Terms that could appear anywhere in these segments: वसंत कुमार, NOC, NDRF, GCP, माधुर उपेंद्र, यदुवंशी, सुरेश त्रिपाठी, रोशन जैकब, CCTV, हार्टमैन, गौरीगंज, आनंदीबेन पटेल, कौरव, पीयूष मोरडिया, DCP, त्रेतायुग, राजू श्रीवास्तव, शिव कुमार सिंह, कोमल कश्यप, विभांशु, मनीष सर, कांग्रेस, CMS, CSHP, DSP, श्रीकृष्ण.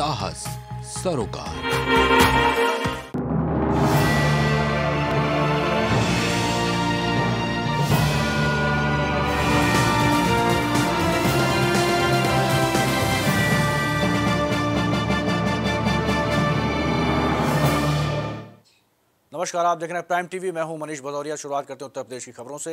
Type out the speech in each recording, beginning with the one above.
साहस सरोकार। नमस्कार, आप देख रहे हैं प्राइम टीवी। मैं हूं मनीष भदौरिया। शुरुआत करते हैं उत्तर प्रदेश की खबरों से।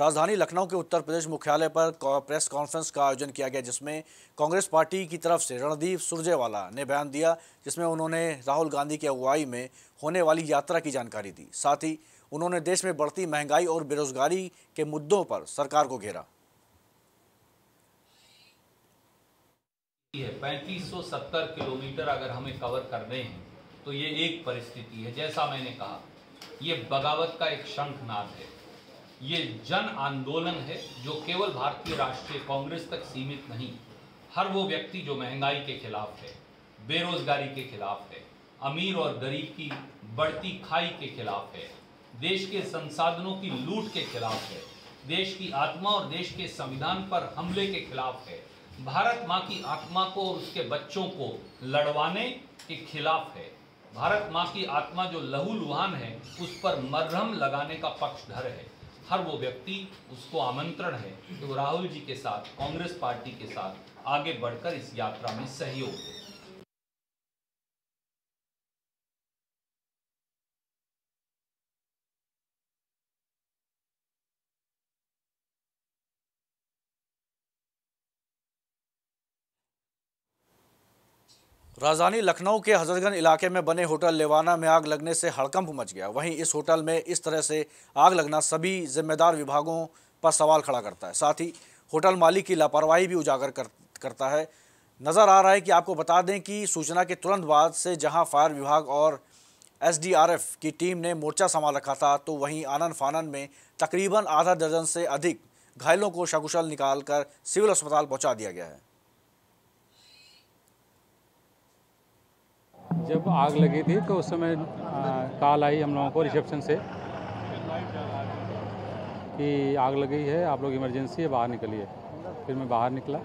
राजधानी लखनऊ के उत्तर प्रदेश मुख्यालय पर प्रेस कॉन्फ्रेंस का आयोजन किया गया, जिसमें कांग्रेस पार्टी की तरफ से रणदीप सुरजेवाला ने बयान दिया, जिसमें उन्होंने राहुल गांधी की अगुवाई में होने वाली यात्रा की जानकारी दी। साथ ही उन्होंने देश में बढ़ती महंगाई और बेरोजगारी के मुद्दों पर सरकार को घेरा। 3570 किलोमीटर अगर हमें कवर करने हैं तो ये एक परिस्थिति है। जैसा मैंने कहा, ये बगावत का एक शंखनाद है, ये जन आंदोलन है जो केवल भारतीय राष्ट्रीय कांग्रेस तक सीमित नहीं। हर वो व्यक्ति जो महंगाई के खिलाफ है, बेरोजगारी के खिलाफ है, अमीर और गरीब की बढ़ती खाई के खिलाफ है, देश के संसाधनों की लूट के खिलाफ है, देश की आत्मा और देश के संविधान पर हमले के खिलाफ है, भारत माँ की आत्मा को और उसके बच्चों को लड़वाने के खिलाफ है, भारत माँ की आत्मा जो लहूलुहान है उस पर मरहम लगाने का पक्षधर है। हर वो व्यक्ति, उसको आमंत्रण है कि वो राहुल जी के साथ, कांग्रेस पार्टी के साथ आगे बढ़कर इस यात्रा में सहयोग दे। राजधानी लखनऊ के हजरतगंज इलाके में बने होटल लेवाना में आग लगने से हड़कंप मच गया। वहीं इस होटल में इस तरह से आग लगना सभी जिम्मेदार विभागों पर सवाल खड़ा करता है। साथ ही होटल मालिक की लापरवाही भी उजागर करता है। नज़र आ रहा है कि आपको बता दें कि सूचना के तुरंत बाद से जहां फायर विभाग और एसडीआरएफ की टीम ने मोर्चा संभाल रखा था, तो वहीं आनन फानन में तकरीबन आधा दर्जन से अधिक घायलों को सकुशल निकाल कर सिविल अस्पताल पहुँचा दिया गया है। जब आग लगी थी तो उस समय कॉल आई हम लोगों को रिसेप्शन से कि आग लगी है, आप लोग इमरजेंसी है, बाहर निकलिए। फिर मैं बाहर निकला,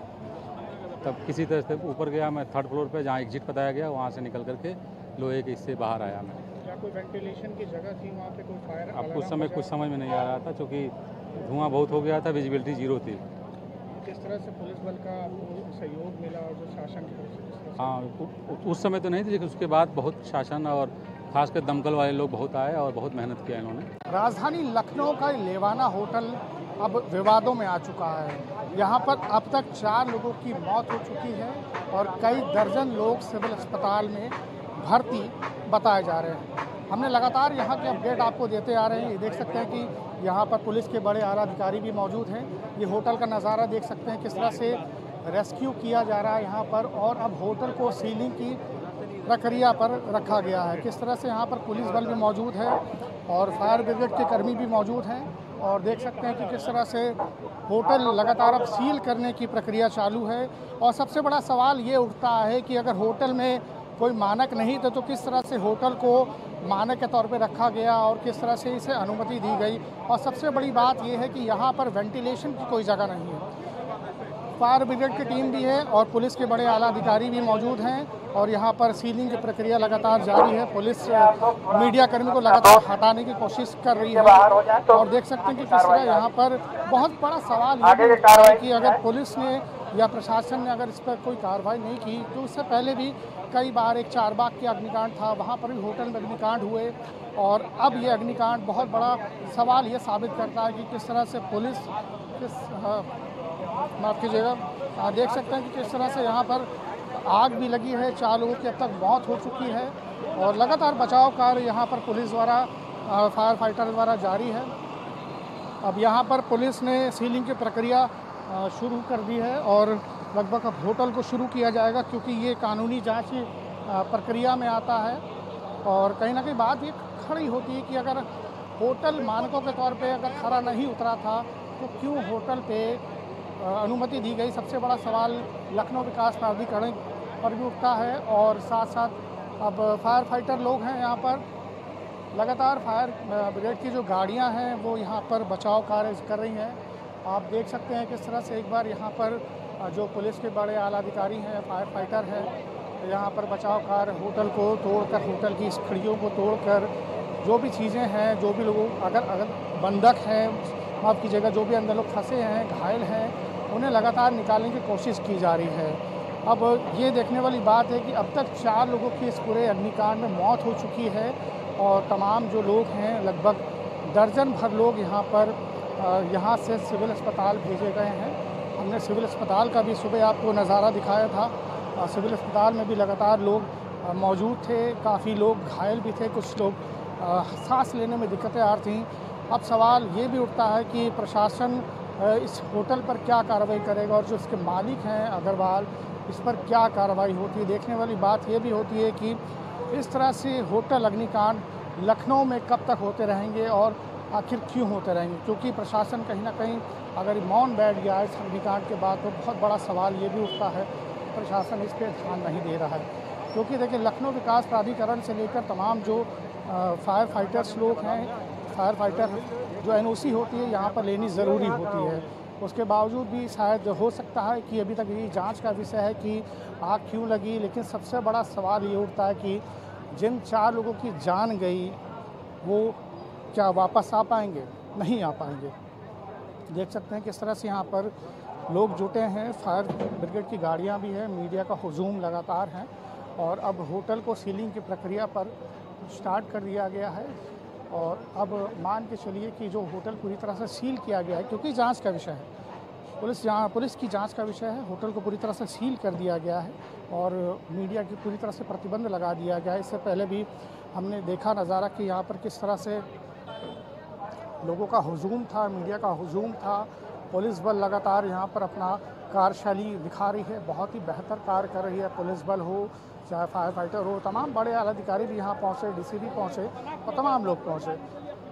तब किसी तरह से ऊपर गया। मैं थर्ड फ्लोर पे जहाँ एग्जिट बताया गया वहाँ से निकल करके लोहे के इससे बाहर आया। मैं कोई वेंटिलेशन की जगह थी वहाँ पे, कोई फायर? अब कुछ समझ में नहीं आ रहा था, चूँकि धुआँ बहुत हो गया था, विजिबिलिटी जीरो थी। किस तरह से पुलिस बल का सहयोग मिला और जो शासन की तरफ से? हाँ, उस समय तो नहीं थी, लेकिन उसके बाद बहुत शासन और खासकर दमकल वाले लोग बहुत आए और बहुत मेहनत किया इन्होंने। राजधानी लखनऊ का लेवाना होटल अब विवादों में आ चुका है। यहाँ पर अब तक 4 लोगों की मौत हो चुकी है और कई दर्जन लोग सिविल अस्पताल में भर्ती बताए जा रहे हैं। हमने लगातार यहाँ के अपडेट आपको देते आ रहे हैं। ये देख सकते हैं कि यहाँ पर पुलिस के बड़े आला अधिकारी भी मौजूद हैं। ये होटल का नज़ारा देख सकते हैं, किस तरह से रेस्क्यू किया जा रहा है यहाँ पर। और अब होटल को सीलिंग की प्रक्रिया पर रखा गया है। किस तरह से यहाँ पर पुलिस बल भी मौजूद है और फायर ब्रिगेड के कर्मी भी मौजूद हैं। और देख सकते हैं कि किस तरह से होटल लगातार अब सील करने की प्रक्रिया चालू है। और सबसे बड़ा सवाल ये उठता है कि अगर होटल में कोई मानक नहीं था तो किस तरह से होटल को मानक के तौर पे रखा गया और किस तरह से इसे अनुमति दी गई। और सबसे बड़ी बात यह है कि यहाँ पर वेंटिलेशन की कोई जगह नहीं है। फायर ब्रिगेड की टीम भी है और पुलिस के बड़े आला अधिकारी भी मौजूद हैं और यहाँ पर सीलिंग की प्रक्रिया लगातार जारी है। पुलिस मीडिया कर्मी को लगातार हटाने की कोशिश कर रही है। और देख सकते हैं कि किस तरह यहाँ पर बहुत बड़ा सवाल ये है कि अगर पुलिस ने या प्रशासन ने अगर इस पर कोई कार्रवाई नहीं की तो उससे पहले भी कई बार एक चारबाग के अग्निकांड था, वहाँ पर भी होटल में अग्निकांड हुए। और अब ये अग्निकांड बहुत बड़ा सवाल ये साबित करता है कि किस तरह से पुलिस माफ़ कीजिएगा, देख सकते हैं कि किस तरह से यहाँ पर आग भी लगी है। 4 लोगों की अब तक मौत हो चुकी है और लगातार बचाव कार्य यहाँ पर पुलिस द्वारा, फायर फाइटर द्वारा जारी है। अब यहाँ पर पुलिस ने सीलिंग की प्रक्रिया शुरू कर दी है और लगभग अब होटल को शुरू किया जाएगा, क्योंकि ये कानूनी जांच प्रक्रिया में आता है। और कहीं ना कहीं बात ये खड़ी होती है कि अगर होटल मानकों के तौर पे अगर खरा नहीं उतरा था तो क्यों होटल पे अनुमति दी गई। सबसे बड़ा सवाल लखनऊ विकास प्राधिकरण पर भी उठता है। और साथ साथ अब फायर फाइटर लोग हैं यहाँ पर, लगातार फायर ब्रिगेड की जो गाड़ियाँ हैं वो यहाँ पर बचाव कार्य कर रही हैं। आप देख सकते हैं किस तरह से एक बार यहाँ पर जो पुलिस के बड़े आला अधिकारी हैं, फायर फाइटर हैं, यहाँ पर बचाव कार्य होटल को तोड़कर, होटल की खिड़कियों को तोड़कर जो भी चीज़ें हैं, जो भी लोगों अगर बंधक हैं आपकी जगह, जो भी अंदर लोग फंसे हैं, घायल हैं, उन्हें लगातार निकालने की कोशिश की जा रही है। अब ये देखने वाली बात है कि अब तक 4 लोगों की इस पूरे अग्निकांड में मौत हो चुकी है और तमाम जो लोग हैं, लगभग 12 लोग यहाँ से सिविल अस्पताल भेजे गए हैं। हमने सिविल अस्पताल का भी सुबह आपको नज़ारा दिखाया था। सिविल अस्पताल में भी लगातार लोग मौजूद थे, काफ़ी लोग घायल भी थे, कुछ लोग सांस लेने में दिक्कतें आ रही थीं। अब सवाल ये भी उठता है कि प्रशासन इस होटल पर क्या कार्रवाई करेगा और जो इसके मालिक हैं अग्रवाल, इस पर क्या कार्रवाई होती है। देखने वाली बात यह भी होती है कि इस तरह से होटल अग्निकांड लखनऊ में कब तक होते रहेंगे और आखिर क्यों होते रहेंगे, क्योंकि प्रशासन कहीं ना कहीं अगर मौन बैठ गया इस अग्निकांड के बाद तो बहुत बड़ा सवाल ये भी उठता है, प्रशासन इस पर ध्यान नहीं दे रहा है। क्योंकि देखिए, लखनऊ विकास प्राधिकरण से लेकर तमाम जो फायर फाइटर्स लोग हैं, फायर फाइटर जो NOC होती है यहाँ पर लेनी ज़रूरी होती है, उसके बावजूद भी शायद हो सकता है कि अभी तक ये जांच का विषय है कि आग क्यों लगी। लेकिन सबसे बड़ा सवाल ये उठता है कि जिन 4 लोगों की जान गई वो क्या वापस आ पाएंगे, नहीं आ पाएंगे। देख सकते हैं किस तरह से यहाँ पर लोग जुटे हैं, फायर ब्रिगेड की गाड़ियाँ भी हैं, मीडिया का हुजूम लगातार है और अब होटल को सीलिंग की प्रक्रिया पर स्टार्ट कर दिया गया है और अब मान के चलिए कि जो होटल पूरी तरह से सील किया गया है, क्योंकि जांच का विषय है, पुलिस की जांच का विषय है। होटल को पूरी तरह से सील कर दिया गया है और मीडिया की पूरी तरह से प्रतिबंध लगा दिया गया है। इससे पहले भी हमने देखा नज़ारा कि यहाँ पर किस तरह से लोगों का हुजूम था, मीडिया का हुजूम था, पुलिस बल लगातार यहाँ पर अपना कार्यशैली दिखा रही है, बहुत ही बेहतर कार्य कर रही है। पुलिस बल हो, चाहे फायर फाइटर हो, तमाम बड़े आला अधिकारी भी यहाँ पहुँचे, DCP पहुँचे और तमाम लोग पहुँचे।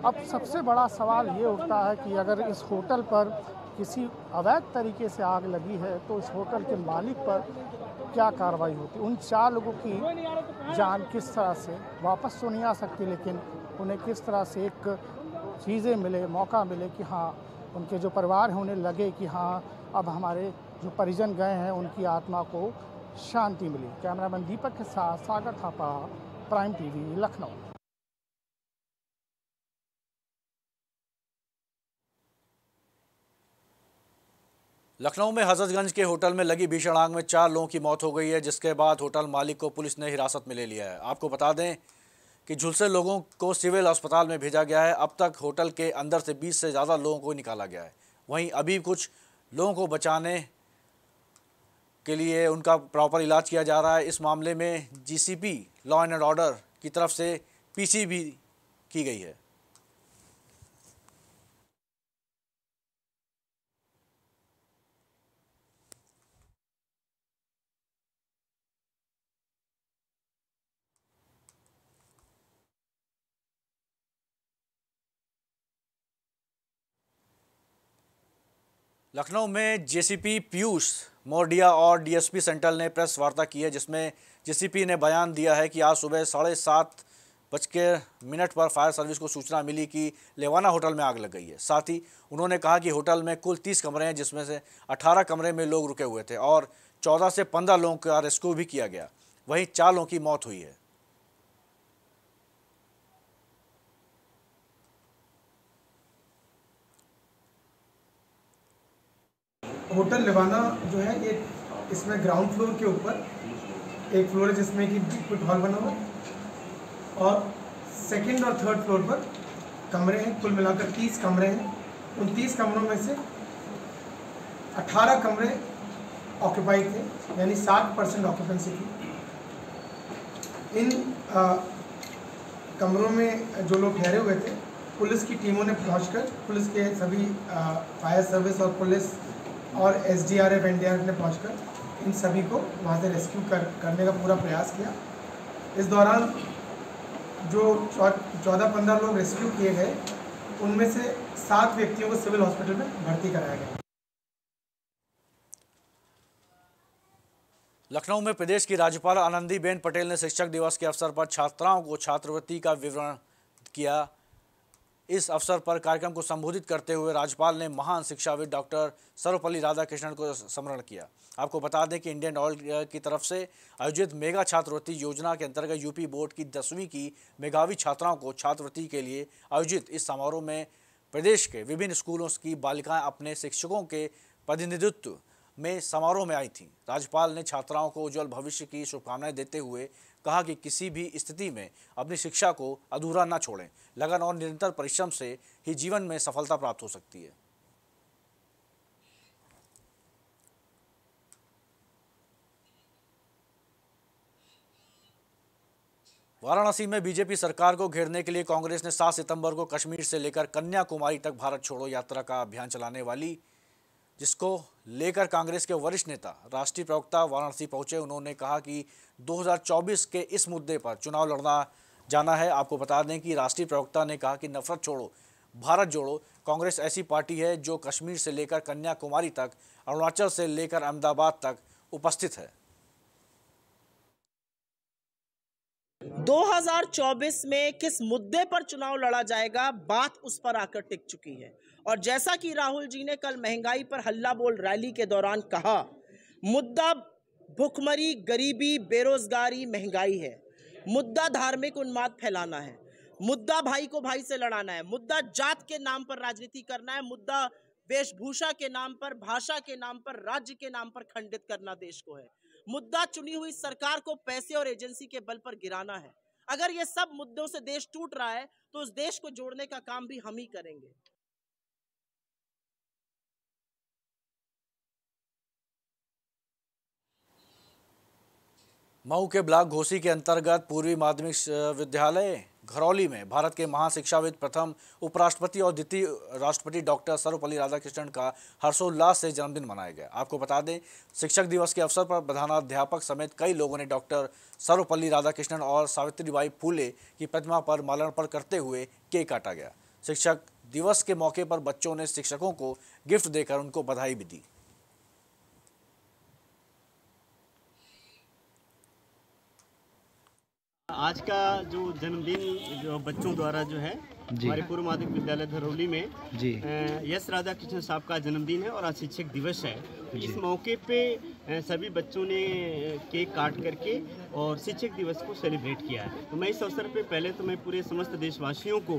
अब सबसे बड़ा सवाल ये उठता है कि अगर इस होटल पर किसी अवैध तरीके से आग लगी है तो इस होटल के मालिक पर क्या कार्रवाई होती। उन 4 लोगों की जान किस तरह से वापस तो नहीं आ सकती, लेकिन उन्हें किस तरह से एक चीज़ें मिले, मौका मिले कि हाँ उनके जो परिवार हैं उन्हें लगे कि हाँ अब हमारे जो परिजन गए हैं उनकी आत्मा को शांति मिली। कैमरामैन दीपक के साथ सागर थापा, प्राइम TV, लखनऊ। लखनऊ में हजरतगंज के होटल में लगी भीषण आग में 4 लोगों की मौत हो गई है, जिसके बाद होटल मालिक को पुलिस ने हिरासत में ले लिया है। आपको बता दें कि झुलसे लोगों को सिविल अस्पताल में भेजा गया है। अब तक होटल के अंदर से 20 से ज़्यादा लोगों को निकाला गया है। वहीं अभी कुछ लोगों को बचाने के लिए उनका प्रॉपर इलाज किया जा रहा है। इस मामले में GCP लॉ एंड ऑर्डर की तरफ से PC भी की गई है। लखनऊ में JCP पीयूष मोरडिया और DSP सेंट्रल ने प्रेस वार्ता की है, जिसमें JCP ने बयान दिया है कि आज सुबह 7:15 पर फायर सर्विस को सूचना मिली कि लेवाना होटल में आग लग गई है। साथ ही उन्होंने कहा कि होटल में कुल 30 कमरे हैं, जिसमें से 18 कमरे में लोग रुके हुए थे और 14 से 15 लोगों का रेस्क्यू भी किया गया। वहीं 4 लोगों की मौत हुई है। होटल लेवाना जो है एक इसमें ग्राउंड फ्लोर के ऊपर एक फ्लोर है जिसमें कि कुछ हॉल बना हुआ है और सेकंड और थर्ड फ्लोर पर कमरे हैं। कुल मिलाकर 30 कमरे हैं। उन 30 कमरों में से 18 कमरे ऑक्यूपाइड थे, यानी 60% ऑक्यूपेंसी थी। इन कमरों में जो लोग ठहरे हुए थे, पुलिस की टीमों ने पहुंचकर पुलिस के सभी फायर सर्विस और पुलिस और SDRF, NDRF ने पहुंचकर इन सभी को वहाँ से रेस्क्यू करने का पूरा प्रयास किया। इस दौरान जो 14-15 लोग रेस्क्यू किए गए, उनमें से 7 व्यक्तियों को सिविल हॉस्पिटल में भर्ती कराया गया। लखनऊ में प्रदेश की राज्यपाल आनंदीबेन पटेल ने शिक्षक दिवस के अवसर पर छात्राओं को छात्रवृत्ति का वितरण किया। इस अवसर पर कार्यक्रम को संबोधित करते हुए राज्यपाल ने महान शिक्षाविद डॉक्टर सर्वपल्ली राधाकृष्णन को स्मरण किया। आपको बता दें कि इंडियन ऑयल की तरफ से आयोजित मेगा छात्रवृत्ति योजना के अंतर्गत यूपी बोर्ड की 10वीं की मेधावी छात्राओं को छात्रवृत्ति के लिए आयोजित इस समारोह में प्रदेश के विभिन्न स्कूलों की बालिकाएँ अपने शिक्षकों के प्रतिनिधित्व में समारोह में आई थीं। राज्यपाल ने छात्राओं को उज्ज्वल भविष्य की शुभकामनाएं देते हुए कहा कि किसी भी स्थिति में अपनी शिक्षा को अधूरा न छोड़ें, लगन और निरंतर परिश्रम से ही जीवन में सफलता प्राप्त हो सकती है। वाराणसी में बीजेपी सरकार को घेरने के लिए कांग्रेस ने 7 सितंबर को कश्मीर से लेकर कन्याकुमारी तक भारत छोड़ो यात्रा का अभियान चलाने वाली, जिसको लेकर कांग्रेस के वरिष्ठ नेता राष्ट्रीय प्रवक्ता वाराणसी पहुंचे। उन्होंने कहा कि 2024 के इस मुद्दे पर चुनाव लड़ना जाना है। आपको बता दें कि राष्ट्रीय प्रवक्ता ने कहा कि नफरत छोड़ो भारत जोड़ो कांग्रेस ऐसी पार्टी है जो कश्मीर से लेकर कन्याकुमारी तक, अरुणाचल से लेकर अहमदाबाद तक उपस्थित है। 2024 में किस मुद्दे पर चुनाव लड़ा जाएगा, बात उस पर आकर टिक चुकी है। और जैसा कि राहुल जी ने कल महंगाई पर हल्ला बोल रैली के दौरान कहा, मुद्दा भुखमरी, गरीबी, बेरोजगारी, महंगाई है। मुद्दा धार्मिक उन्माद फैलाना है, मुद्दा भाई को भाई से लड़ाना है, मुद्दा जात के नाम पर राजनीति करना है, मुद्दा वेशभूषा के नाम पर, भाषा के नाम पर, राज्य के नाम पर खंडित करना देश को है, मुद्दा चुनी हुई सरकार को पैसे और एजेंसी के बल पर गिराना है। अगर ये सब मुद्दों से देश टूट रहा है तो उस देश को जोड़ने का काम भी हम ही करेंगे। मऊ के ब्लॉक घोसी के अंतर्गत पूर्वी माध्यमिक विद्यालय घरौली में भारत के महाशिक्षाविद, प्रथम उपराष्ट्रपति और द्वितीय राष्ट्रपति डॉक्टर सर्वपल्ली राधाकृष्णन का हर्षोल्लास से जन्मदिन मनाया गया। आपको बता दें, शिक्षक दिवस के अवसर पर प्रधानाध्यापक समेत कई लोगों ने डॉक्टर सर्वपल्ली राधाकृष्णन और सावित्री बाई फुले की प्रतिमा पर माल्यार्पण करते हुए केक काटा गया। शिक्षक दिवस के मौके पर बच्चों ने शिक्षकों को गिफ्ट देकर उनको बधाई भी दी। आज का जो जन्मदिन जो बच्चों द्वारा जो है हमारे पूर्व माध्यमिक विद्यालय घरौली में यस राधाकृष्णन साहब का जन्मदिन है और आज शिक्षक दिवस है। इस मौके पे सभी बच्चों ने केक काट करके और शिक्षक दिवस को सेलिब्रेट किया है। तो मैं इस अवसर पे पहले तो मैं पूरे समस्त देशवासियों को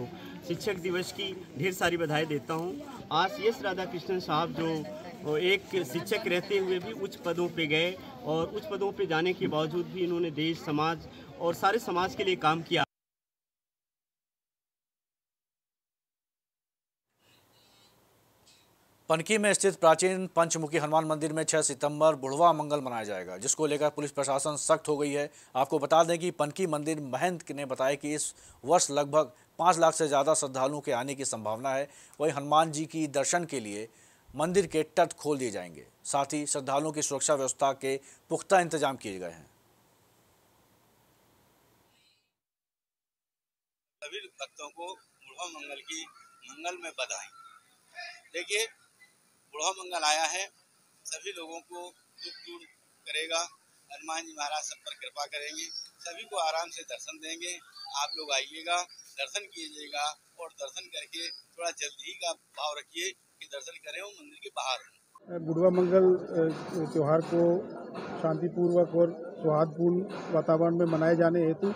शिक्षक दिवस की ढेर सारी बधाई देता हूँ। आज यस राधाकृष्णन साहब जो एक शिक्षक रहते हुए भी उच्च पदों पर गए और उच्च पदों पर जाने के बावजूद भी इन्होंने देश, समाज और सारे समाज के लिए काम किया। पनकी में स्थित प्राचीन पंचमुखी हनुमान मंदिर में 6 सितंबर बुढ़वा मंगल मनाया जाएगा, जिसको लेकर पुलिस प्रशासन सख्त हो गई है। आपको बता दें कि पनकी मंदिर महंत ने बताया कि इस वर्ष लगभग 5 लाख से ज़्यादा श्रद्धालुओं के आने की संभावना है। वहीं हनुमान जी की दर्शन के लिए मंदिर के तट खोल दिए जाएंगे, साथ ही श्रद्धालुओं की सुरक्षा व्यवस्था के पुख्ता इंतजाम किए गए हैं। सभी भक्तों को बुढ़वा मंगल की मंगल में बधाई। देखिए, बुढ़वा मंगल आया है, सभी लोगों को दुख दूर करेगा। हनुमान जी महाराज सब पर कृपा करेंगे, सभी को आराम से दर्शन देंगे। आप लोग आइएगा, दर्शन कीजिएगा और दर्शन करके थोड़ा जल्दी का भाव रखिए कि दर्शन करें वो मंदिर के बाहर। बुढ़वा मंगल त्यौहार को शांतिपूर्वक और सौहार्दपूर्ण वातावरण में मनाए जाने हेतु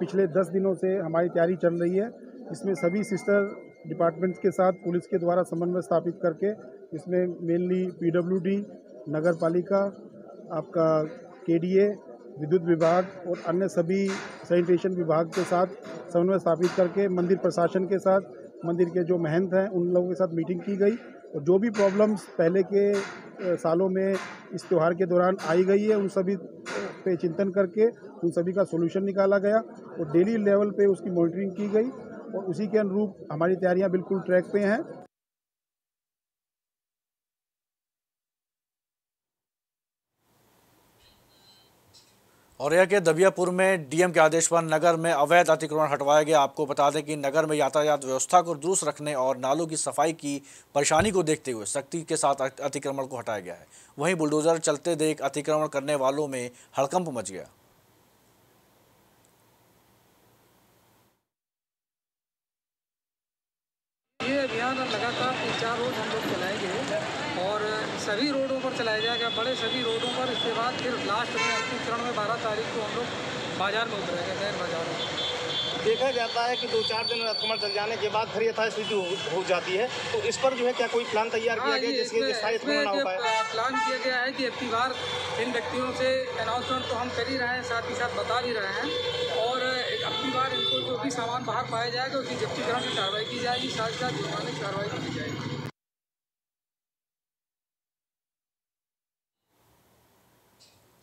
पिछले 10 दिनों से हमारी तैयारी चल रही है। इसमें सभी सिस्टर डिपार्टमेंट्स के साथ पुलिस के द्वारा समन्वय स्थापित करके इसमें मेनली पीडब्ल्यूडी, नगर पालिका, आपका केडीए, विद्युत विभाग और अन्य सभी सैनिटेशन विभाग के साथ समन्वय स्थापित करके मंदिर प्रशासन के साथ, मंदिर के जो महंत हैं उन लोगों के साथ मीटिंग की गई और जो भी प्रॉब्लम्स पहले के सालों में इस त्यौहार के दौरान आई गई है उन सभी पे चिंतन करके उन सभी का सोल्यूशन निकाला गया और डेली लेवल पे उसकी मॉनिटरिंग की गई और उसी के अनुरूप हमारी तैयारियां बिल्कुल ट्रैक पे हैं। औरैया के दबियापुर में डीएम के आदेश पर नगर में अवैध अतिक्रमण हटवाया गया। आपको बता दें कि नगर में यातायात व्यवस्था को दुरुस्त रखने और नालों की सफाई की परेशानी को देखते हुए सख्ती के साथ अतिक्रमण को हटाया गया है। वहीं बुलडोजर चलते देख अतिक्रमण करने वालों में हड़कंप मच गया। अभियान लगातार 3-4 रोज हम लोग चलाएंगे और सभी रोडों पर चलाया जाएगा, बड़े सभी रोडों पर। इसके बाद फिर लास्ट में अंतिम चरण में 12 तारीख को हम लोग बाजार में उतरेंगे, मेन बाजार में। देखा जाता है कि 2-4 दिन राजकुमार चल जाने के बाद फिर यथास्थिति हो जाती है, तो इस पर जो है क्या कोई प्लान तैयार किया गया जिसके स्थायित्व ना हो पाए? प्लान किया गया है कि अगली बार इन व्यक्तियों से अनाउंसमेंट तो हम कर ही रहे हैं, साथ ही साथ बता भी रहे हैं, और अगली बार इनको जो भी सामान बाहर पाया जाएगा उसकी जब्तीकरण की कार्रवाई की जाएगी, साथ ही साथ जुर्माने की कार्रवाई की जाएगी।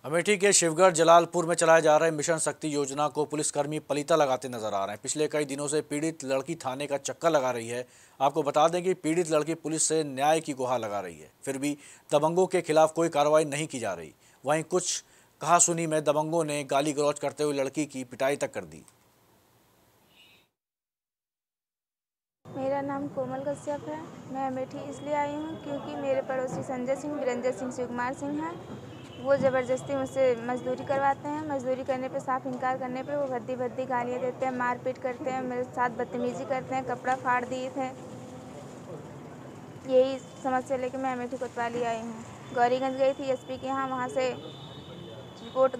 अमेठी के शिवगढ़ जलालपुर में चलाए जा रहे मिशन शक्ति योजना को पुलिसकर्मी पलीता लगाते नजर आ रहे हैं। पिछले कई दिनों से पीड़ित लड़की थाने का चक्कर लगा रही है। आपको बता दें कि पीड़ित लड़की पुलिस से न्याय की गुहार लगा रही है, फिर भी दबंगों के खिलाफ कोई कार्रवाई नहीं की जा रही। वहीं कुछ कहासुनी में दबंगों ने गाली गलौज करते हुए लड़की की पिटाई तक कर दी। मेरा नाम कोमल कश्यप है, मैं अमेठी इसलिए आई हूँ क्योंकि मेरे पड़ोसी संजय सिंह, विरंजय सिंह, शिव कुमार सिंह हैं। वो ज़बरदस्ती मुझसे मजदूरी करवाते हैं। मजदूरी करने पे, साफ इनकार करने पे वो भद्दी भद्दी गालियाँ देते हैं, मारपीट करते हैं, मेरे साथ बदतमीजी करते हैं, कपड़ा फाड़ दिए थे। यही समस्या लेके मैं अमेठी कोतवाली आई हूँ। गौरीगंज गई थी एसपी के यहाँ, वहाँ से रिपोर्ट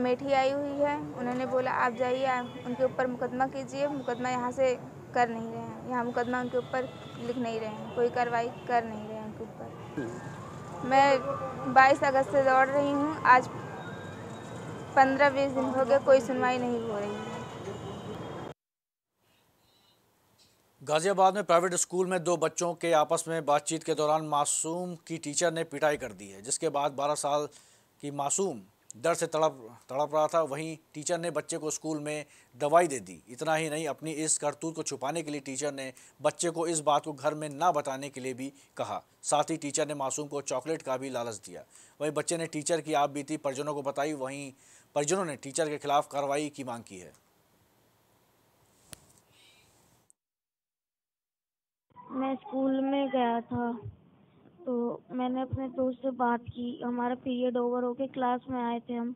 अमेठी आई हुई है। उन्होंने बोला आप जाइए उनके ऊपर मुकदमा कीजिए। मुकदमा यहाँ से कर नहीं रहे हैं, यहाँ मुकदमा उनके ऊपर लिख नहीं रहे हैं, कोई कार्रवाई कर नहीं रहे हैं उनके ऊपर। मैं 22 अगस्त से दौड़ रही हूँ, आज 15-20 दिन हो गए, कोई सुनवाई नहीं हो रही है। गाजियाबाद में प्राइवेट स्कूल में 2 बच्चों के आपस में बातचीत के दौरान मासूम की टीचर ने पिटाई कर दी है, जिसके बाद 12 साल की मासूम डर से तड़प रहा था। वहीं टीचर ने बच्चे को स्कूल में दवाई दे दी। इतना ही नहीं, अपनी इस करतूत को छुपाने के लिए टीचर ने बच्चे को इस बात को घर में ना बताने के लिए भी कहा। साथ ही टीचर ने मासूम को चॉकलेट का भी लालच दिया। वहीं बच्चे ने टीचर की आपबीती परिजनों को बताई। वहीं परिजनों ने टीचर के खिलाफ कार्रवाई की मांग की है। मैं स्कूल में गया था तो मैंने अपने दोस्त से बात की। हमारा पीरियड ओवर होके क्लास में आए थे हम,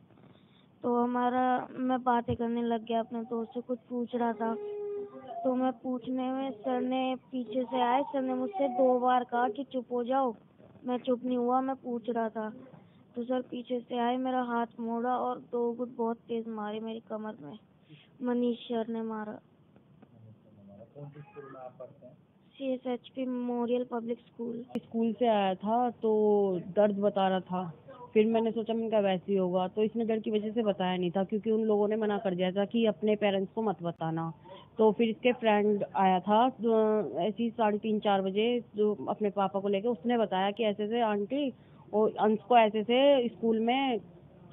तो मैं बातें करने लग गया अपने दोस्त से, कुछ पूछ रहा था। तो मैं पूछने में सर ने पीछे से आए, सर ने मुझसे 2 बार कहा कि चुप हो जाओ। मैं चुप नहीं हुआ, मैं पूछ रहा था। तो सर पीछे से आए, मेरा हाथ मोड़ा और 2 गुट बहुत तेज मारे मेरी कमर में। मनीष सर ने मारा। CSHP मोरियल पब्लिक स्कूल से आया था तो दर्द बता रहा था। फिर मैंने सोचा मैंने कहा वैसे ही होगा, तो इसने डर की वजह से बताया नहीं था क्योंकि उन लोगों ने मना कर दिया था कि अपने पेरेंट्स को मत बताना। तो फिर इसके फ्रेंड आया था ऐसे ही 3:30-4 बजे, जो अपने पापा को लेके उसने बताया कि ऐसे से आंटी और अंश को ऐसे से स्कूल में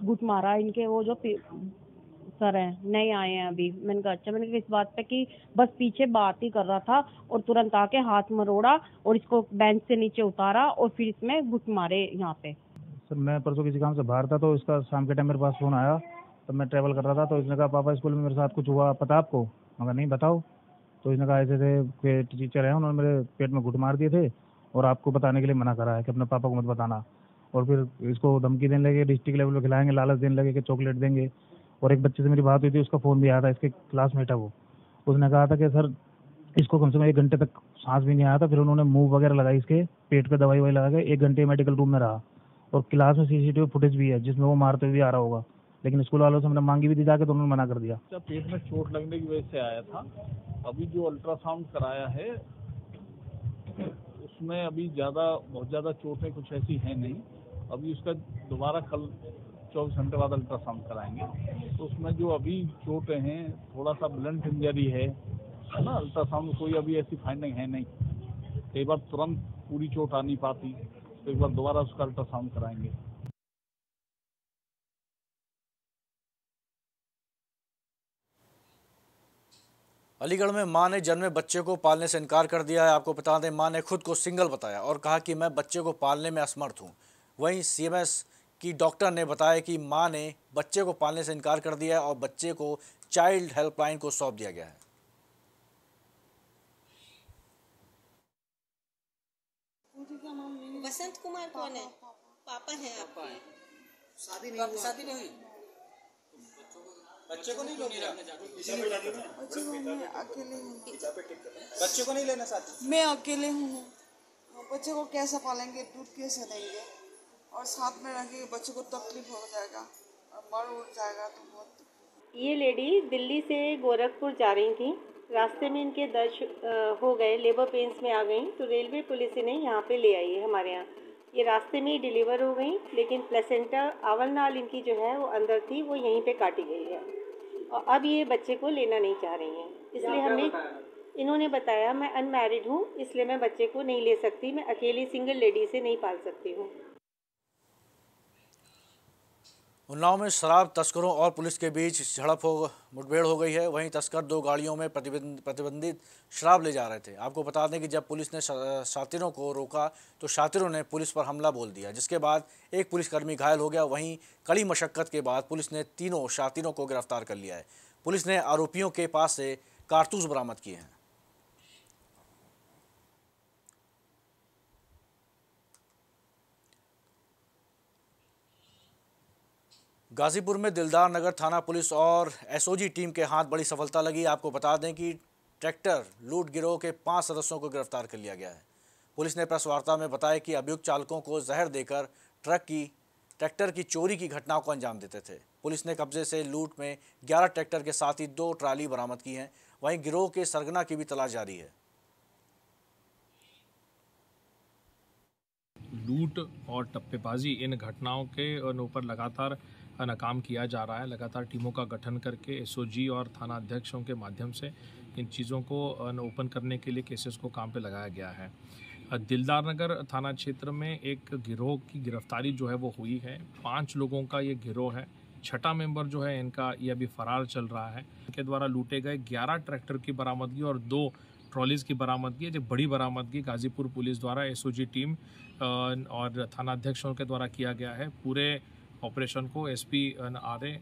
घुट मारा इनके वो जो सर है, नहीं आए हैं अभी। मैंने कहा अच्छा। मैंने कहा इस बात पे कि बस पीछे बात ही कर रहा था और तुरंत आके हाथ मरोड़ा और इसको बेंच से नीचे उतारा और फिर इसमें घुट मारे यहाँ पे। सर मैं परसों किसी काम से बाहर था तो इसका शाम के टाइम मेरे पास फोन आया, तो मैं ट्रेवल कर रहा था। तो इसने कहा पापा स्कूल में मेरे साथ कुछ हुआ, पता आपको? मगर नहीं, बताओ। तो इसने कहा ऐसे टीचर है, उन्होंने मेरे पेट में घुट मार दिए थे और आपको बताने के लिए मना करा है कि अपने पापा को मत बताना। और फिर इसको धमकी देने लगे, डिस्ट्रिक्ट लेवल पर खिलाएंगे, लालच देने लगे कि चॉकलेट देंगे। और एक बच्चे से मेरी बात हुई थी, उसका फ़ोन भी आया था, इसके क्लासमेट है वो। उसने कहा था कि सर इसको कम से कम 1 घंटे तक सांस भी नहीं आया था। फिर उन्होंने मूव वगैरह लगाई, इसके पेट पे दवाई लगा के 1 घंटे मेडिकल रूम में रहा। और क्लास में CCTV फुटेज भी है जिसमें वो मारते हुए आ रहा होगा। लेकिन स्कूल वालों से हमने मांगी भी दी जाके, तो उन्होंने मना कर दिया। पेट में चोट लगने की वजह से आया था। अभी जो अल्ट्रासाउंड कराया है उसमें अभी बहुत ज़्यादा चोटें कुछ ऐसी है नहीं। अभी उसका दोबारा कल 24 घंटे बाद अल्ट्रासाउंड कराएंगे, तो उसमें जो अभी चोटें हैं, थोड़ा सा ब्लंट इंजरी है ना। अल्ट्रासाउंड कोई अभी ऐसी फाइंडिंग है नहीं। कई बार तुरंत पूरी चोट आ नहीं पाती, तो एक बार दोबारा उसका अल्ट्रासाउंड कराएंगे। अलीगढ़ में मां ने जन्मे बच्चे को पालने से इनकार कर दिया है। आपको बता दें, मां ने खुद को सिंगल बताया और कहा कि मैं बच्चे को पालने में असमर्थ हूँ। वहीं CMS कि डॉक्टर ने बताया कि मां ने बच्चे को पालने से इनकार कर दिया और बच्चे को चाइल्ड हेल्पलाइन को सौंप दिया गया है। वसंत कुमार कौन है? पापा है। शादी नहीं हुई? बच्चे को नहीं लोगी बच्चे को नहीं लेना साथ, मैं अकेले हूँ, बच्चे को कैसे पालेंगे, दूध कैसे देंगे, और साथ में रखेंगे बच्चे को तकलीफ हो जाएगा और मर उड़ जाएगा तो बहुत। ये लेडी दिल्ली से गोरखपुर जा रही थी, रास्ते में इनके दर्श हो गए, लेबर पेंस में आ गई तो रेलवे पुलिस इन्हें यहाँ पे ले आई है हमारे यहाँ। ये रास्ते में ही डिलीवर हो गई, लेकिन प्लेसेंटा आवल नाल इनकी जो है वो अंदर थी, वो यहीं पे काटी गई है और अब ये बच्चे को लेना नहीं चाह रही हैं। इसलिए हमने इन्होंने बताया मैं अनमैरिड हूँ, इसलिए मैं बच्चे को नहीं ले सकती, मैं अकेली सिंगल लेडी से नहीं पाल सकती हूँ। उन्नाव में शराब तस्करों और पुलिस के बीच झड़प मुठभेड़ हो गई है। वहीं तस्कर दो गाड़ियों में प्रतिबंधित शराब ले जा रहे थे। आपको बता दें कि जब पुलिस ने शातिरों को रोका तो शातिरों ने पुलिस पर हमला बोल दिया, जिसके बाद एक पुलिसकर्मी घायल हो गया। वहीं कड़ी मशक्कत के बाद पुलिस ने तीनों शातिरों को गिरफ्तार कर लिया है। पुलिस ने आरोपियों के पास से कारतूस बरामद किए हैं। गाजीपुर में दिलदार नगर थाना पुलिस और एसओजी टीम के हाथ बड़ी सफलता लगी। आपको बता दें कि ट्रैक्टर लूट गिरोह के 5 सदस्यों को गिरफ्तार कर लिया गया है। पुलिस ने प्रेस वार्ता में बताया कि अभियुक्त चालकों को जहर देकर ट्रैक्टर की चोरी की घटनाओं को अंजाम देते थे। पुलिस ने कब्जे से लूट में 11 ट्रैक्टर के साथ ही 2 ट्राली बरामद की हैं। वहीं गिरोह के सरगना की भी तलाश जारी है। लूट और टप्पेबाजी इन घटनाओं के ऊपर लगातार नाकाम किया जा रहा है। लगातार टीमों का गठन करके एसओजी और थाना अध्यक्षों के माध्यम से इन चीज़ों को ओपन करने के लिए केसेस को काम पे लगाया गया है। दिलदार नगर थाना क्षेत्र में एक गिरोह की गिरफ्तारी जो है वो हुई है। 5 लोगों का ये गिरोह है। 6ठा मेंबर जो है इनका ये अभी फरार चल रहा है। इनके द्वारा लूटे गए 11 ट्रैक्टर की बरामदगी और 2 ट्रॉलीज़ की बरामदगी, जो बड़ी बरामदगी गाजीपुर पुलिस द्वारा एसओजी टीम और थानाध्यक्षों के द्वारा किया गया है। पूरे ऑपरेशन को एसपी आरए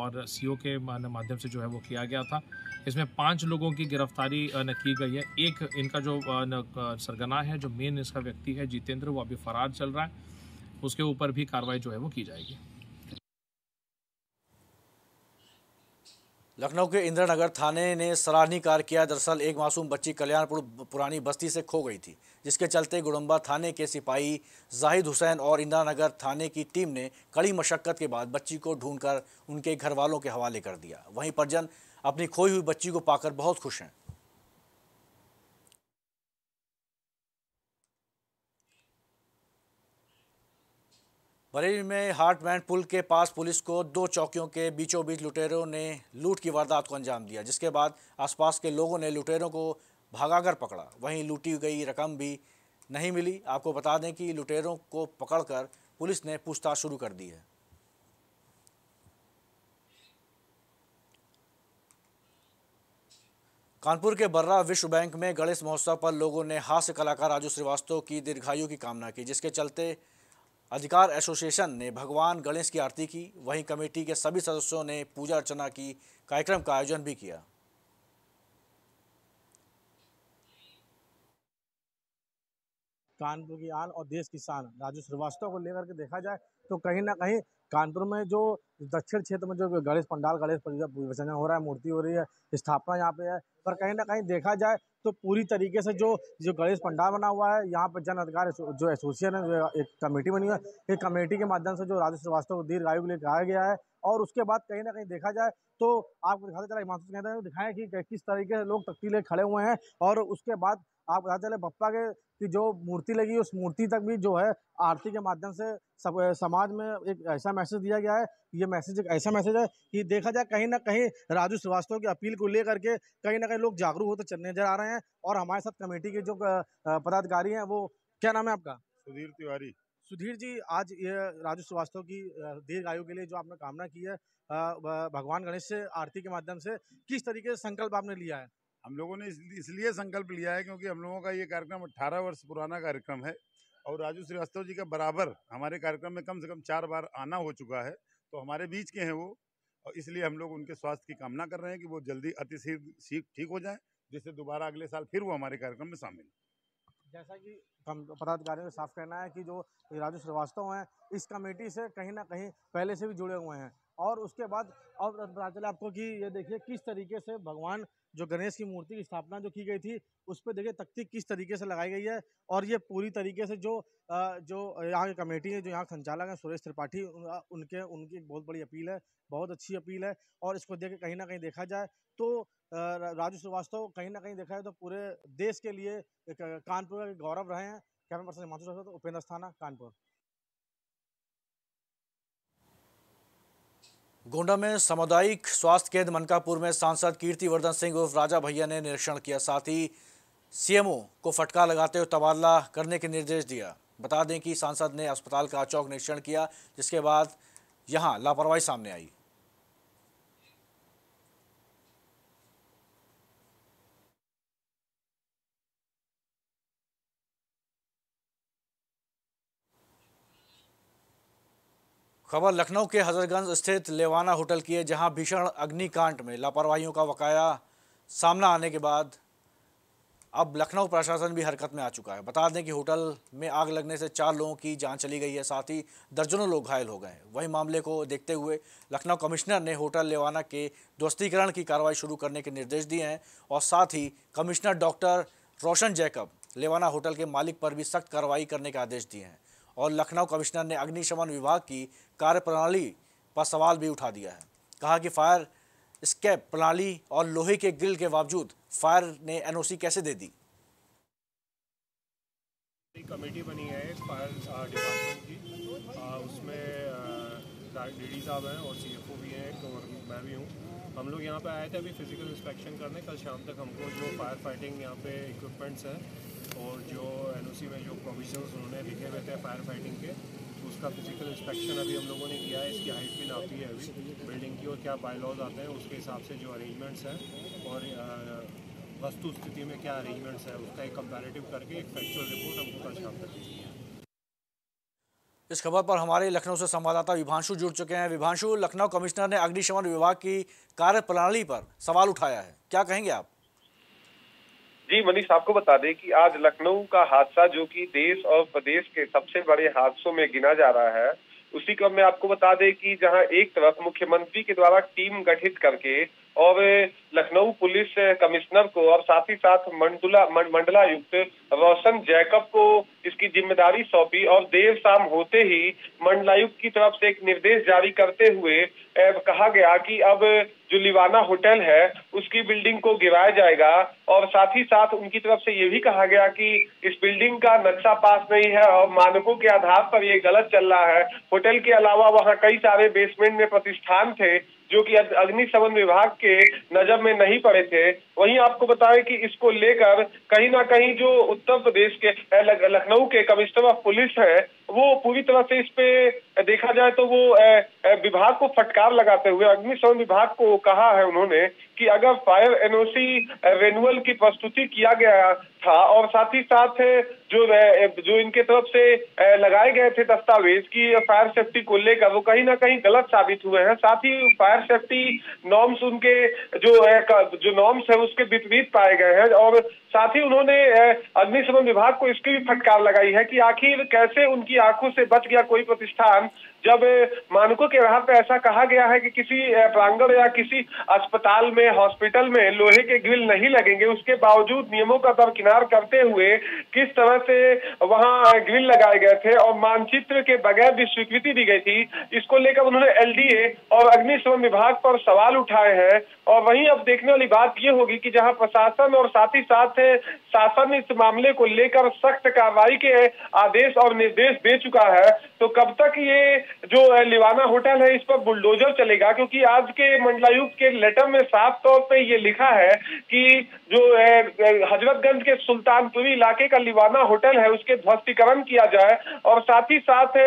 और सीओ के माध्यम से जो है वो किया गया था। इसमें 5 लोगों की गिरफ्तारी की गई है। एक इनका जो सरगना है, जो मेन इसका व्यक्ति है जितेंद्र, वो अभी फरार चल रहा है, उसके ऊपर भी कार्रवाई जो है वो की जाएगी। लखनऊ के इंदिरानगर थाने ने सराहनीय कार्य किया। दरअसल एक मासूम बच्ची कल्याणपुर पुरानी बस्ती से खो गई थी, जिसके चलते गुड़म्बा थाने के सिपाही जाहिद हुसैन और इंदिरानगर थाने की टीम ने कड़ी मशक्कत के बाद बच्ची को ढूंढकर उनके घर वालों के हवाले कर दिया। वहीं परिजन अपनी खोई हुई बच्ची को पाकर बहुत खुश हैं। बरेली में हार्टमैन पुल के पास पुलिस को 2 चौकियों के बीचों बीच लुटेरों ने लूट की वारदात को अंजाम दिया, जिसके बाद आसपास के लोगों ने लुटेरों को भगाकर पकड़ा। वहीं लूटी गई रकम भी नहीं मिली। आपको बता दें कि लुटेरों को पकड़कर पुलिस ने पूछताछ शुरू कर दी है। कानपुर के बर्रा विश्व बैंक में गणेश महोत्सव पर लोगों ने हास्य कलाकार राजू श्रीवास्तव की दीर्घायु की कामना की, जिसके चलते अधिकार एसोसिएशन ने भगवान गणेश की आरती की। वहीं कमेटी के सभी सदस्यों ने पूजा अर्चना की, कार्यक्रम का आयोजन भी किया। कानपुर की आन और देश की शान राजू श्रीवास्तव को लेकर के देखा जाए तो कहीं ना कहीं कानपुर में जो दक्षिण क्षेत्र में जो गणेश पंडाल, गणेश विसर्जन हो रहा है, मूर्ति हो रही है, स्थापना यहाँ पे है, पर कहीं ना कहीं देखा जाए तो पूरी तरीके से जो गणेश पंडाल बना हुआ है, यहाँ पर जन अधिकार जो एसोसिएशन है, जो एक कमेटी बनी हुई है, एक कमेटी के माध्यम से जो राजू श्रीवास्तव को दीर्घायु के लिए कहा गया है। और उसके बाद कहीं ना कहीं देखा जाए तो आपको दिखाते चला हिमांशु कहते हैं दिखाएं कि किस तरीके से लोग तख्तीले खड़े हुए हैं। और उसके बाद आप बताते चले बप्पा की जो मूर्ति लगी उस मूर्ति तक भी जो है आरती के माध्यम से सब समाज में एक ऐसा मैसेज दिया गया है। ये मैसेज एक ऐसा मैसेज है कि देखा जाए कहीं ना कहीं राजू श्रीवास्तव की अपील को लेकर के कहीं ना कहीं लोग जागरूक होते चलने नजर आ रहे हैं। और हमारे साथ कमेटी के जो पदाधिकारी हैं, वो क्या नाम है आपका? सुधीर तिवारी। सुधीर जी, आज ये राजू श्रीवास्तव की दीर्घायु के लिए जो आपने कामना की है भगवान गणेश से आरती के माध्यम से, किस तरीके से संकल्प आपने लिया है? हम लोगों ने इसलिए संकल्प लिया है क्योंकि हम लोगों का ये कार्यक्रम 18 वर्ष पुराना कार्यक्रम है और राजू श्रीवास्तव जी का बराबर हमारे कार्यक्रम में कम से कम 4 बार आना हो चुका है, तो हमारे बीच के हैं वो, और इसलिए हम लोग उनके स्वास्थ्य की कामना कर रहे हैं कि वो जल्दी अतिशीघ्र ठीक हो जाएं, जिससे दोबारा अगले साल फिर वो हमारे कार्यक्रम में शामिल हों। जैसा कि पदाधिकारियों का साफ कहना है कि जो राजू श्रीवास्तव हैं इस कमेटी से कहीं ना कहीं पहले से भी जुड़े हुए हैं और उसके बाद अब पता चला आपको कि ये देखिए किस तरीके से भगवान जो गणेश की मूर्ति की स्थापना जो की गई थी उस पर देखिए तख्ती किस तरीके से लगाई गई है। और ये पूरी तरीके से जो यहाँ की कमेटी है, जो यहाँ संचालक हैं सुरेश त्रिपाठी, उनकी बहुत बड़ी अपील है, बहुत अच्छी अपील है। और इसको देख कहीं ना कहीं देखा जाए तो राजू श्रीवास्तव कहीं ना कहीं देखा जाए तो पूरे देश के लिए कानपुर के गौरव रहे हैं। Camera person माधुर उपेंद्र Sthana, Kanpur. गोंडा में सामुदायिक स्वास्थ्य केंद्र मनकापुर में सांसद कीर्तिवर्धन सिंह उर्फ राजा भैया ने निरीक्षण किया, साथ ही सीएमओ को फटकार लगाते हुए तबादला करने के निर्देश दिया। बता दें कि सांसद ने अस्पताल का अचौक निरीक्षण किया, जिसके बाद यहां लापरवाही सामने आई। खबर लखनऊ के हजरतगंज स्थित लेवाना होटल की है, जहां भीषण अग्निकांड में लापरवाहियों का बकाया सामना आने के बाद अब लखनऊ प्रशासन भी हरकत में आ चुका है। बता दें कि होटल में आग लगने से 4 लोगों की जान चली गई है, साथ ही दर्जनों लोग घायल हो गए हैं। वहीं मामले को देखते हुए लखनऊ कमिश्नर ने होटल लेवाना के ध्वस्तीकरण की कार्रवाई शुरू करने के निर्देश दिए हैं और साथ ही commissioner doctor रोशन जैकब Levana hotel के मालिक पर भी सख्त कार्रवाई करने के आदेश दिए हैं। और लखनऊ कमिश्नर ने अग्निशमन विभाग की कार्यप्रणाली पर सवाल भी उठा दिया है। कहा कि फायर एस्केप प्रणाली और लोहे के ग्रिल के बावजूद फायर ने एनओसी कैसे दे दी। कमेटी बनी है फायर डिपार्टमेंट की, उसमें डीडी साहब हैं और सीएफओ भी हैं, तो मैं भी हूँ। हम लोग यहाँ पे आए थे अभी फिजिकल इंस्पेक्शन करने। कल शाम तक हमको जो फायर फाइटिंग यहाँ पे इक्विपमेंट्स हैं और जो एनओसी में जो प्रोविजंस उन्होंने लिखे हुए थे फायर फाइटिंग के, उसका फिजिकल इंस्पेक्शन अभी हम लोगों ने किया है। इसकी हाइट भी नापी है अभी बिल्डिंग की, और क्या बायलॉज आते हैं उसके हिसाब से जो अरेंजमेंट्स हैं और वस्तु स्थिति में क्या अरेंजमेंट्स हैं, उसका एक कंपैरेटिव करके एक फैक्चुअल रिपोर्ट हमको कल शाम तक दी है। इस खबर पर हमारे लखनऊ से संवाददाता विभांशु जुड़ चुके हैं। विभांशु, लखनऊ कमिश्नर ने अग्निशमन विभाग की कार्यप्रणाली पर सवाल उठाया है, क्या कहेंगे आप? जी मनीष, आपको बता दें कि आज लखनऊ का हादसा जो कि देश और प्रदेश के सबसे बड़े हादसों में गिना जा रहा है, उसी क्रम में आपको बता दें कि जहां एक तरफ मुख्यमंत्री के द्वारा टीम गठित करके और लखनऊ पुलिस कमिश्नर को और साथ ही साथ मंडलायुक्त रोशन जैकब को इसकी जिम्मेदारी सौंपी और देर शाम होते ही मंडलायुक्त की तरफ से एक निर्देश जारी करते हुए कहा गया कि अब जो लेवाना होटल है उसकी बिल्डिंग को गिराया जाएगा। और साथ ही साथ उनकी तरफ से ये भी कहा गया कि इस बिल्डिंग का नक्शा पास नहीं है और मानकों के आधार पर ये गलत चल रहा है। होटल के अलावा वहाँ कई सारे बेसमेंट में प्रतिष्ठान थे जो कि अग्निशमन विभाग के नजर में नहीं पड़े थे। वहीं आपको बताएं कि इसको लेकर कहीं ना कहीं जो उत्तर प्रदेश के लखनऊ के कमिश्नर ऑफ पुलिस है वो पूरी तरह से इस पे देखा जाए तो वो विभाग को फटकार लगाते हुए अग्निशमन विभाग को कहा है उन्होंने कि अगर फायर एनओसी रेन्यूअल की प्रस्तुति किया गया था और साथ ही साथ जो इनके तरफ से लगाए गए थे दस्तावेज की फायर सेफ्टी को लेकर, वो कहीं ना कहीं गलत साबित हुए हैं। साथ ही फायर सेफ्टी नॉर्म्स उनके जो नॉर्म्स है उसके विपरीत पाए गए हैं। और साथ ही उन्होंने अग्निशमन विभाग को इसकी भी फटकार लगाई है कि आखिर कैसे उनकी आंखों से बच गया कोई प्रतिष्ठान, जब मानकों के आधार पर ऐसा कहा गया है कि किसी प्रांगण या किसी अस्पताल में, हॉस्पिटल में लोहे के ग्रिल नहीं लगेंगे, उसके बावजूद नियमों का दरकिनार करते हुए किस तरह से वहां ग्रिल लगाए गए थे और मानचित्र के बगैर भी स्वीकृति दी गई थी। इसको लेकर उन्होंने एलडीए और अग्निशमन विभाग पर सवाल उठाए हैं। और वहीं अब देखने वाली बात ये होगी कि जहाँ प्रशासन और साथ ही साथ शासन इस मामले को लेकर सख्त कार्रवाई के आदेश और निर्देश दे चुका है, तो कब तक ये जो लेवाना होटल है इस पर बुलडोजर चलेगा। क्योंकि आज के मंडलायुक्त के लेटर में साफ तौर पे ये लिखा है कि जो हजरतगंज के सुल्तानपुरी इलाके का लेवाना होटल है उसके ध्वस्तीकरण किया जाए। और साथ ही साथ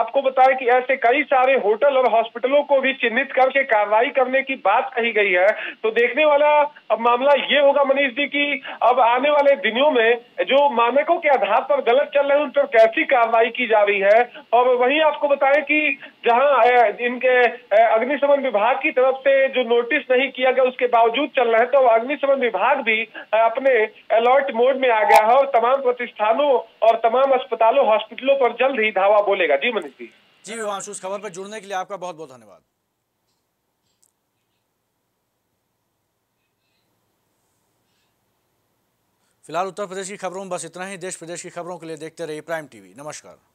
आपको बताएं कि ऐसे कई सारे होटल और हॉस्पिटलों को भी चिन्हित करके कार्रवाई करने की बात कही गई है। तो देखने वाला अब मामला ये होगा मनीष जी की अब आने वाले दिनों में जो मानकों के आधार पर गलत चल रहे हैं उन पर कैसी कार्रवाई की जा रही है। और वहीं आपको बताएं कि जहां इनके अग्निशमन विभाग की तरफ से जो नोटिस नहीं किया गया उसके बावजूद चल रहा है, तो अग्निशमन विभाग भी अपने अलर्ट मोड में आ गया है और तमाम प्रतिष्ठानों और तमाम अस्पतालों, हॉस्पिटलों पर जल्द ही धावा बोलेगा। जी मनीष जी। जी विभांशु, इस खबर पर जुड़ने के लिए आपका बहुत बहुत धन्यवाद। फिलहाल उत्तर प्रदेश की खबरों में बस इतना ही। देश प्रदेश की खबरों के लिए देखते रहिए प्राइम टीवी। नमस्कार।